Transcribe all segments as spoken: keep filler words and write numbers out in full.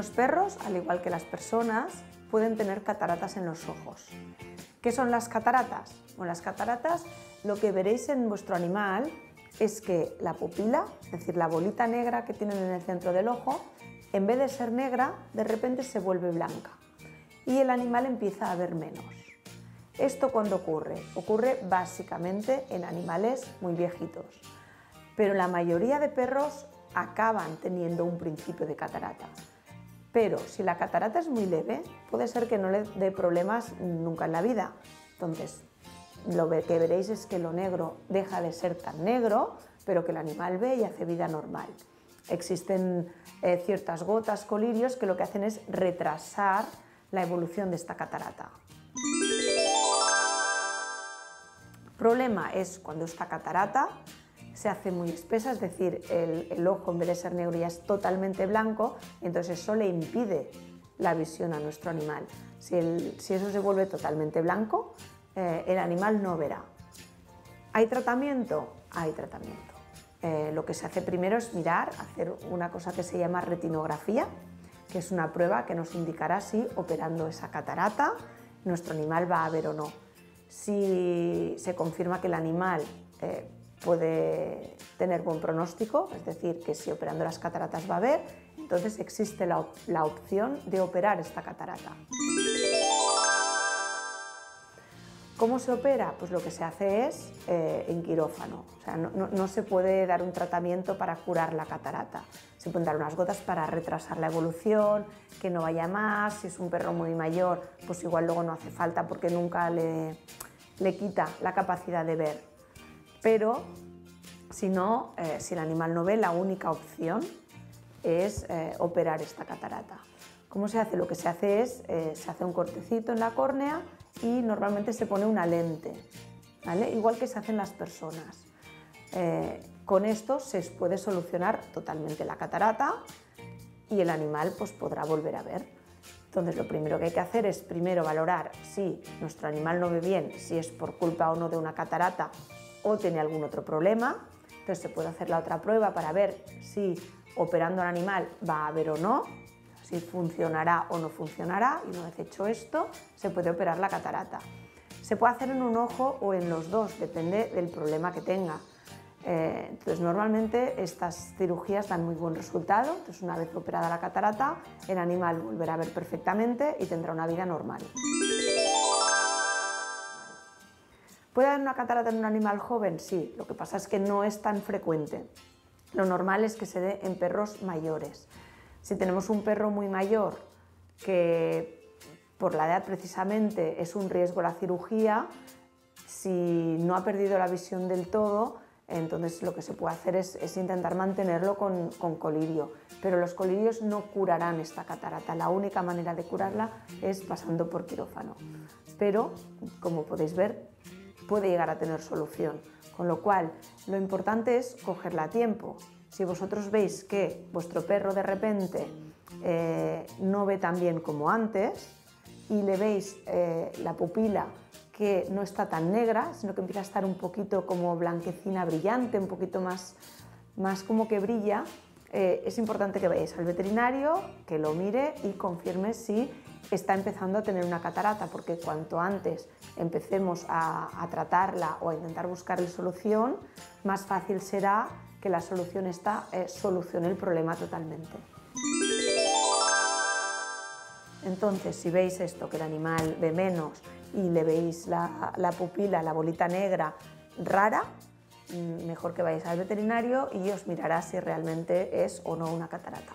Los perros, al igual que las personas, pueden tener cataratas en los ojos. ¿Qué son las cataratas? Bueno, las cataratas, lo que veréis en vuestro animal es que la pupila, es decir, la bolita negra que tienen en el centro del ojo, en vez de ser negra, de repente se vuelve blanca y el animal empieza a ver menos. ¿Esto cuándo ocurre? Ocurre básicamente en animales muy viejitos, pero la mayoría de perros acaban teniendo un principio de catarata. Pero si la catarata es muy leve, puede ser que no le dé problemas nunca en la vida. Entonces, lo que veréis es que lo negro deja de ser tan negro, pero que el animal ve y hace vida normal. Existen eh, ciertas gotas, colirios, que lo que hacen es retrasar la evolución de esta catarata. El problema es cuando esta catarata se hace muy espesa, es decir, el, el ojo en vez de ser negro ya es totalmente blanco, entonces eso le impide la visión a nuestro animal. Si, el, si eso se vuelve totalmente blanco, eh, el animal no verá. ¿Hay tratamiento? Hay tratamiento. Eh, lo que se hace primero es mirar, hacer una cosa que se llama retinografía, que es una prueba que nos indicará si, operando esa catarata, nuestro animal va a ver o no. Si se confirma que el animal eh, puede tener buen pronóstico, es decir, que si operando las cataratas va a ver, entonces existe la, op- la opción de operar esta catarata. ¿Cómo se opera? Pues lo que se hace es eh, en quirófano, o sea, no, no, no se puede dar un tratamiento para curar la catarata, se pueden dar unas gotas para retrasar la evolución, que no vaya más, si es un perro muy mayor, pues igual luego no hace falta porque nunca le, le quita la capacidad de ver. Pero si no, eh, si el animal no ve, la única opción es eh, operar esta catarata. ¿Cómo se hace? Lo que se hace es, eh, se hace un cortecito en la córnea y normalmente se pone una lente, ¿vale? Igual que se hacen las personas. Eh, con esto se puede solucionar totalmente la catarata y el animal pues, podrá volver a ver. Entonces lo primero que hay que hacer es primero valorar si nuestro animal no ve bien, si es por culpa o no de una catarata o tiene algún otro problema. Entonces se puede hacer la otra prueba para ver si operando al animal va a ver o no, si funcionará o no funcionará, y una vez hecho esto, se puede operar la catarata. Se puede hacer en un ojo o en los dos, depende del problema que tenga. Eh, entonces, normalmente estas cirugías dan muy buen resultado, entonces una vez operada la catarata, el animal volverá a ver perfectamente y tendrá una vida normal. ¿Puede haber una catarata en un animal joven? Sí, lo que pasa es que no es tan frecuente. Lo normal es que se dé en perros mayores. Si tenemos un perro muy mayor que por la edad precisamente es un riesgo la cirugía, si no ha perdido la visión del todo, entonces lo que se puede hacer es, es intentar mantenerlo con, con colirio. Pero los colirios no curarán esta catarata, la única manera de curarla es pasando por quirófano. Pero, como podéis ver, puede llegar a tener solución, con lo cual lo importante es cogerla a tiempo. Si vosotros veis que vuestro perro de repente eh, no ve tan bien como antes y le veis eh, la pupila que no está tan negra, sino que empieza a estar un poquito como blanquecina brillante, un poquito más, más como que brilla, eh, es importante que vayáis al veterinario, que lo mire y confirme si está empezando a tener una catarata, porque cuanto antes empecemos a, a tratarla o a intentar buscarle solución, más fácil será que la solución está, eh, solucione el problema totalmente. Entonces, si veis esto, que el animal ve menos y le veis la, la pupila, la bolita negra rara, mejor que vayáis al veterinario y os mirará si realmente es o no una catarata.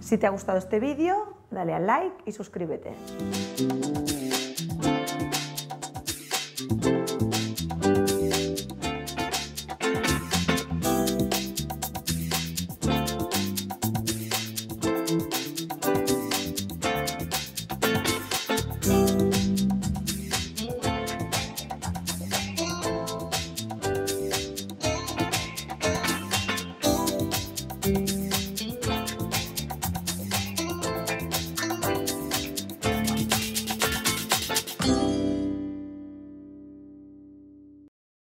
Si te ha gustado este vídeo, dale al like y suscríbete.